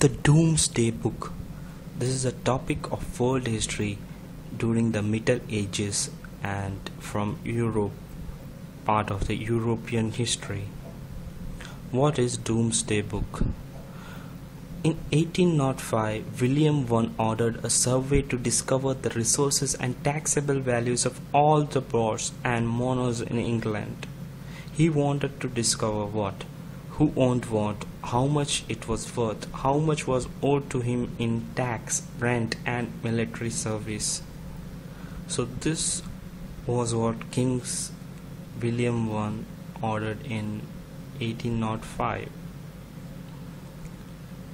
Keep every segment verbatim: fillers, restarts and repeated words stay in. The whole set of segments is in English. The Domesday Book. This is a topic of world history during the Middle Ages and from Europe, part of the European history. What is Domesday Book? In eighteen oh five, William the First ordered a survey to discover the resources and taxable values of all the lords and manors in England. He wanted to discover what, who owned what, how much it was worth, how much was owed to him in tax, rent and military service. So this was what King William the First ordered in eighteen oh five.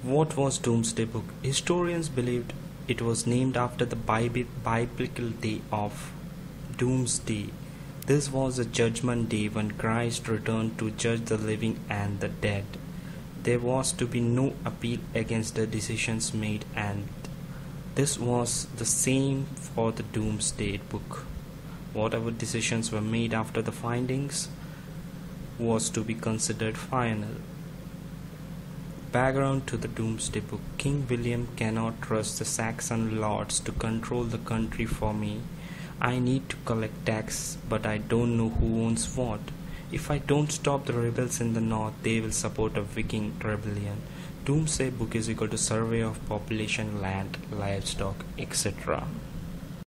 What was Domesday Book? Historians believed it was named after the biblical day of Doomsday. This was the judgment day when Christ returned to judge the living and the dead. There was to be no appeal against the decisions made, and this was the same for the Domesday Book. Whatever decisions were made after the findings was to be considered final. Background to the Domesday Book. King William cannot trust the Saxon lords to control the country for me. I need to collect tax, but I don't know who owns what. If I don't stop the rebels in the north, they will support a Viking rebellion. Domesday Book is equal to survey of population, land, livestock, et cetera.